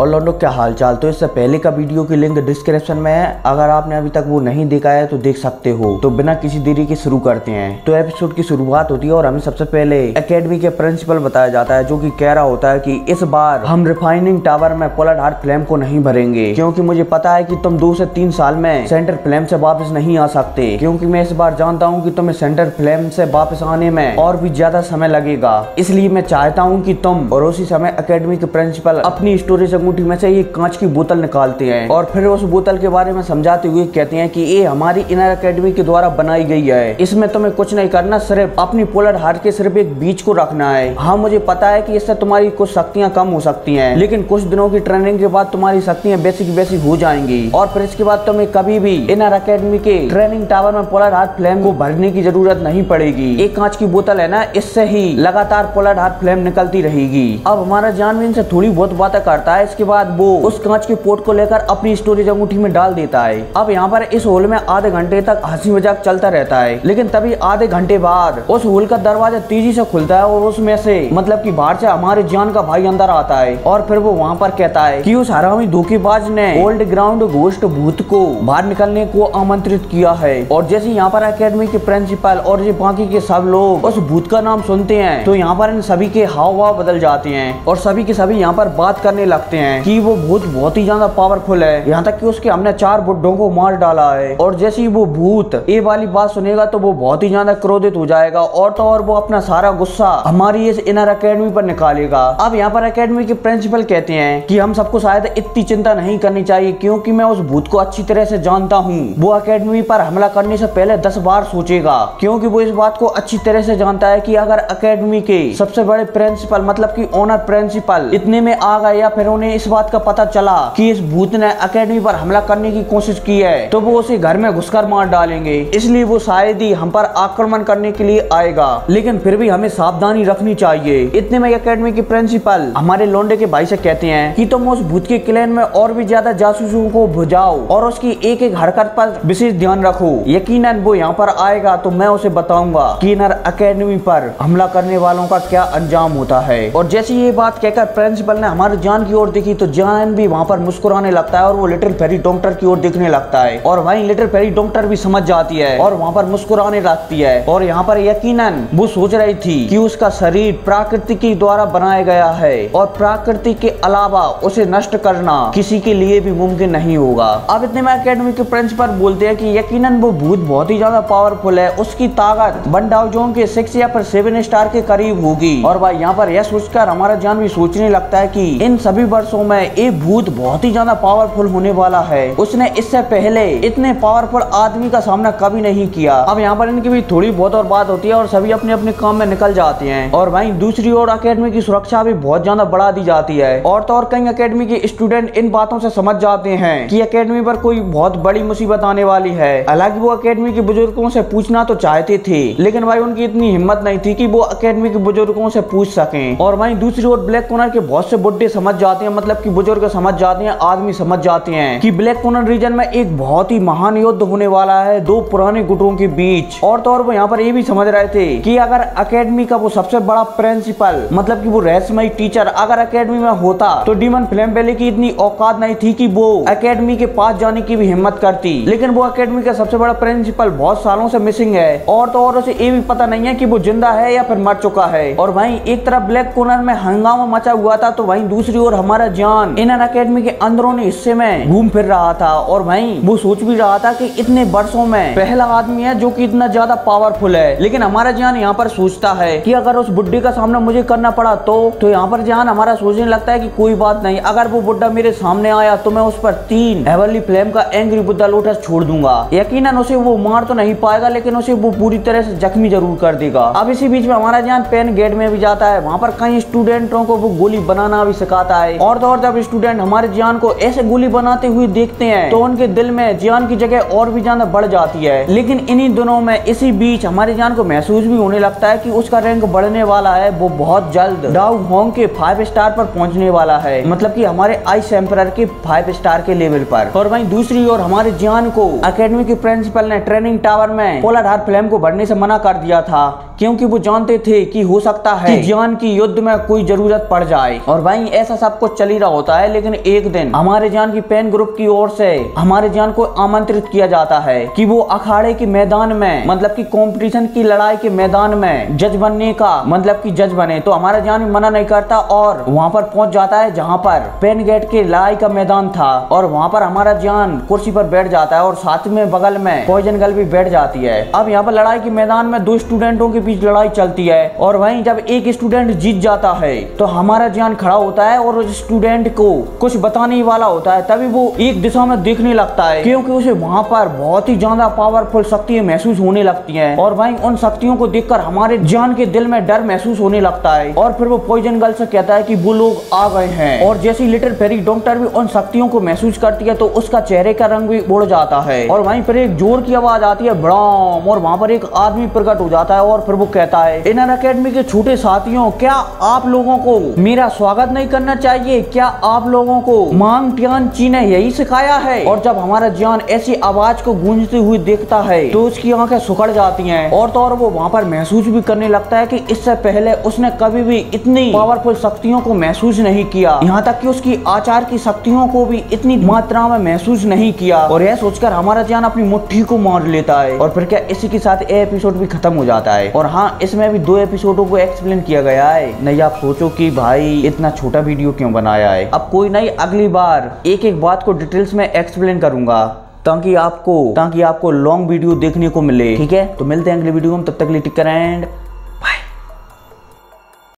और लॉन्डो क्या हाल चाल। तो इससे पहले का वीडियो की लिंक डिस्क्रिप्शन में है, अगर आपने अभी तक वो नहीं देखा है तो देख सकते हो। तो बिना किसी देरी के शुरू करते हैं। तो एपिसोड की शुरुआत होती है और हमें सबसे पहले एकेडमी के प्रिंसिपल बताया जाता है, जो कि कह रहा होता है कि इस बार हम रिफाइनिंग टावर में पोलर हार्ट फ्लेम को नहीं भरेंगे, क्योंकि मुझे पता है कि तुम 2 से 3 साल में सेंटर फ्लेम से वापस नहीं आ सकते, क्योंकि मैं इस बार जानता हूँ कि तुम्हें सेंटर फ्लेम से वापस आने में और भी ज्यादा समय लगेगा। इसलिए मैं चाहता हूँ कि तुम। और उसी समय एकेडमी के प्रिंसिपल अपनी स्टोरेज अंगूठी में से ये कांच की बोतल निकालते हैं और फिर उस बोतल के बारे में समझाते हुए कहते हैं कि ये हमारी इनर एकेडमी के द्वारा बनाई गई है, इसमें तुम्हें कुछ नहीं करना, सिर्फ अपनी पोलर हार्ट के सिर्फ एक बीज को रखना है। हाँ, मुझे पता है कि इससे तुम्हारी कुछ शक्तियाँ कम हो सकती हैं, लेकिन कुछ दिनों की ट्रेनिंग के बाद तुम्हारी शक्तियाँ वैसी की वैसी हो जाएंगी और फिर इसके बाद तुम्हें कभी भी इनर एकेडमी के ट्रेनिंग टावर में पोलर हार्ट फ्लेम को भरने की जरूरत नहीं पड़ेगी। एक कांच की बोतल है ना, इससे ही लगातार पोलर हार्ट फ्लेम निकलती रहेगी। अब हमारा जानवीन से थोड़ी बहुत बातें करता है, इसके बाद वो उस कांच के पोर्ट को लेकर अपनी स्टोरेज अंगूठी में डाल देता है। अब यहाँ पर इस होल में आधे घंटे तक हंसी मजाक चलता रहता है, लेकिन तभी आधे घंटे बाद उस होल का दरवाजा तेजी से खुलता है और उसमें से मतलब कि बाहर से हमारे जान का भाई अंदर आता है और फिर वो वहाँ पर कहता है कि उस हरामी धोखेबाज ने ओल्ड ग्राउंड घोस्ट भूत को बाहर निकलने को आमंत्रित किया है। और जैसे यहाँ पर एकेडमी के प्रिंसिपल और ये बाकी के सब लोग उस भूत का नाम सुनते हैं तो यहाँ पर इन सभी के हाव भाव बदल जाते हैं और सभी के सभी यहाँ पर बात करने लगते हैं कि वो भूत बहुत ही ज्यादा पावरफुल है, यहाँ तक कि उसके हमने 4 बुड्ढों को मार डाला है। और जैसे ही वो भूत ये वाली बात सुनेगा तो वो बहुत ही ज्यादा क्रोधित हो जाएगा और तो और वो अपना सारा गुस्सा हमारी इस इनर एकेडमी पर निकालेगा। अब यहाँ पर एकेडमी के प्रिंसिपल कहते हैं कि हम सबको शायद इतनी चिंता नहीं करनी चाहिए, क्योंकि मैं उस भूत को अच्छी तरह से जानता हूँ। वो एकेडमी पर हमला करने से पहले 10 बार सोचेगा, क्योंकि वो इस बात को अच्छी तरह से जानता है कि अगर एकेडमी के सबसे बड़े प्रिंसिपल मतलब कि ऑनर प्रिंसिपल इतने में आ गए या फिर उन्हें इस बात का पता चला कि इस भूत ने एकेडमी पर हमला करने की कोशिश की है तो वो उसे घर में घुसकर मार डालेंगे, इसलिए वो शायद ही हम पर आक्रमण करने के लिए आएगा, लेकिन फिर भी हमें सावधानी रखनी चाहिए। इतने में एकेडमी के प्रिंसिपल हमारे लौंडे के भाई से कहते हैं कि तुम उस भूत के क्लैन में और भी ज्यादा जासूसों को भुजाओ और उसकी एक एक हरकत पर विशेष ध्यान रखो। यकीनन वो यहाँ पर आएगा तो मैं उसे बताऊंगा कि इनर एकेडमी पर हमला करने वालों का क्या अंजाम होता है। और जैसे ये बात कहकर प्रिंसिपल ने हमारे जान की ओर देखी तो जान भी वहाँ पर मुस्कुराने लगता है और वो लिटिल फेरी डॉक्टर की ओर देखने लगता है और वहीं लिटिल फेरी डॉक्टर भी समझ जाती है और वहाँ पर मुस्कुराने लगती है। और यहाँ पर यकीनन वो सोच रही थी कि उसका शरीर प्रकृति के द्वारा बनाया गया है और प्रकृति के अलावा उसे नष्ट करना किसी के लिए भी मुमकिन नहीं होगा। अब इतने में एकेडमी के प्रिंसिपल बोलते हैं कि यकीनन वो भूत बहुत ही ज्यादा पावरफुल है, उसकी ताकत 1,000 के 6 या फिर 7 स्टार के करीब होगी। और भाई यहाँ पर यह सोचकर हमारा जान भी सोचने लगता है कि इन सभी वर्षों में एक भूत बहुत ही ज्यादा पावरफुल होने वाला है, उसने इससे पहले इतने पावरफुल आदमी का सामना कभी नहीं किया। अब यहाँ पर इनकी भी थोड़ी बहुत और बात होती है और सभी अपने अपने काम में निकल जाते हैं। और वहीं दूसरी ओर एकेडमी की सुरक्षा भी बहुत ज्यादा बढ़ा दी जाती है और तो और कई एकेडमी के स्टूडेंट इन बातों से समझ जाते हैं कि एकेडमी पर कोई बहुत बड़ी मुसीबत आने वाली है। हालांकि वो एकेडमी के बुजुर्गों से पूछना तो चाहते थे, लेकिन भाई उनकी इतनी हिम्मत नहीं थी कि वो एकेडमी के बुजुर्गों से पूछ सके। और वहीं दूसरी ओर ब्लैक कॉर्नर के बहुत से बुड्ढे समझ जाते हैं, मतलब कि बुजुर्ग समझ जाते हैं, आदमी समझ जाते हैं कि ब्लैक कॉर्नर रीजन में एक बहुत ही महान युद्ध होने वाला है 2 पुराने गुटों के बीच। और तो और वो यहाँ पर ये भी समझ रहे थे कि अगर एकेडमी का वो सबसे बड़ा प्रिंसिपल मतलब कि वो रहस्यमय टीचर अगर एकेडमी में होता तो डीमन फ्लेम वैली की इतनी औकात नहीं थी कि वो एकेडमी के पास जाने की भी हिम्मत करती, लेकिन वो एकेडमी का सबसे बड़ा प्रिंसिपल बहुत सालों से मिसिंग है और तो और उसे ये भी पता नहीं है कि वो जिंदा है या फिर मर चुका है। और वहीं एक तरफ ब्लैक कॉर्नर में हंगामा मचा हुआ था तो वहीं दूसरी ओर हमारा जान इनर एकेडमी के अंदरूनी हिस्से में घूम फिर रहा था और वहीं वो सोच भी रहा था कि इतने वर्षों में पहला आदमी है जो कि इतना ज्यादा पावरफुल है। लेकिन हमारा जान यहाँ पर सोचता है कि अगर उस बुड्ढे का सामना मुझे करना पड़ा तो यहाँ पर जान हमारा सोचने लगता है कि कोई बात नहीं, अगर वो बुड्ढा मेरे सामने आया तो मैं उस पर 3 हेवनली फ्लेम का एंग्री बुद्धा लोटस छोड़ दूंगा। यकीनन उसे वो मार तो नहीं पाएगा, लेकिन उसे वो पूरी तरह से जख्मी जरूर कर देगा। अब इसी बीच में हमारा जान पेन गेट में भी जाता है, वहाँ पर कई स्टूडेंटों को वो गोली बनाना भी सिखाता है। और तो और जब स्टूडेंट हमारे जान को ऐसे गोली बनाते हुए देखते हैं तो उनके दिल में जान की जगह और भी ज्यादा बढ़ जाती है। लेकिन इन्हीं दोनों में इसी बीच हमारे जान को महसूस भी होने लगता है कि उसका रैंक बढ़ने वाला है, वो बहुत जल्द डाउ होंग के 5 स्टार पर पहुंचने वाला है, मतलब कि हमारे आइस एम्परर के 5 स्टार के लेवल पर। और वहीं दूसरी ओर हमारे जान को एकेडमी के प्रिंसिपल ने ट्रेनिंग टावर में पोलर हार्ट फ्लेम को भरने से मना कर दिया था, क्योंकि वो जानते थे कि हो सकता है कि जान की युद्ध में कोई जरूरत पड़ जाए। और भाई ऐसा सब कुछ चल ही रहा होता है, लेकिन एक दिन हमारे जान की पेन ग्रुप की ओर से हमारे जान को आमंत्रित किया जाता है कि वो अखाड़े के मैदान में, मतलब कि कंपटीशन की लड़ाई के मैदान में जज बनने का, मतलब कि जज बने। तो हमारा जान भी मना नहीं करता और वहाँ पर पहुँच जाता है जहाँ पर पेन गेट के लड़ाई का मैदान था। और वहाँ पर हमारा जान कुर्सी पर बैठ जाता है और साथ में बगल में पॉइजन गर्ल भी बैठ जाती है। अब यहाँ पर लड़ाई के मैदान में दो स्टूडेंटों के बीच लड़ाई चलती है और वहीं जब एक स्टूडेंट जीत जाता है तो हमारा जान खड़ा होता है और उस स्टूडेंट को कुछ बताने वाला होता है। तभी वो एक दिशा में देखने लगता है क्योंकि उसे वहाँ पर बहुत ही ज्यादा पावरफुल शक्तियाँ महसूस होने लगती हैं। और वहीं उन शक्तियों को देखकर हमारे जान के दिल में डर महसूस होने लगता है और फिर वो पॉइजन गर्ल से कहता है कि वो लोग आ गए हैं। और जैसी लिटिल फेरी डॉक्टर भी उन शक्तियों को महसूस करती है तो उसका चेहरे का रंग भी उड़ जाता है। और वहीं पर एक जोर की आवाज आती है ब्राम, और वहाँ पर एक आदमी प्रकट हो जाता है और फिर वो कहता है, इनर अकेडमी के छोटे साथियों, क्या आप लोगों को मेरा स्वागत नहीं करना चाहिए? क्या आप लोगों को मांग टियान ची ने यही सिखाया है? और जब हमारा जान ऐसी आवाज को गूंजते हुए देखता है तो उसकी आंखें सुखड़ जाती हैं। और तो और वो वहाँ पर महसूस भी करने लगता है कि इससे पहले उसने कभी भी इतनी पावरफुल शक्तियों को महसूस नहीं किया, यहाँ तक कि उसकी आचार की शक्तियों को भी इतनी मात्रा में महसूस नहीं किया। और यह सोचकर हमारा जान अपनी मुट्ठी को मार लेता है। और फिर क्या इसी के साथ यह एपिसोड भी खत्म हो जाता है। और हाँ, इसमें भी 2 एपिसोडों को एक्सप्लेन किया गया है। नहीं आप सोचो कि भाई इतना छोटा वीडियो क्यों बनाया है। अब कोई नहीं, अगली बार एक एक बात को डिटेल्स में एक्सप्लेन करूंगा ताकि आपको लॉन्ग वीडियो देखने को मिले। ठीक है, तो मिलते हैं अगले वीडियो में, तब तक के लिए टिक करें।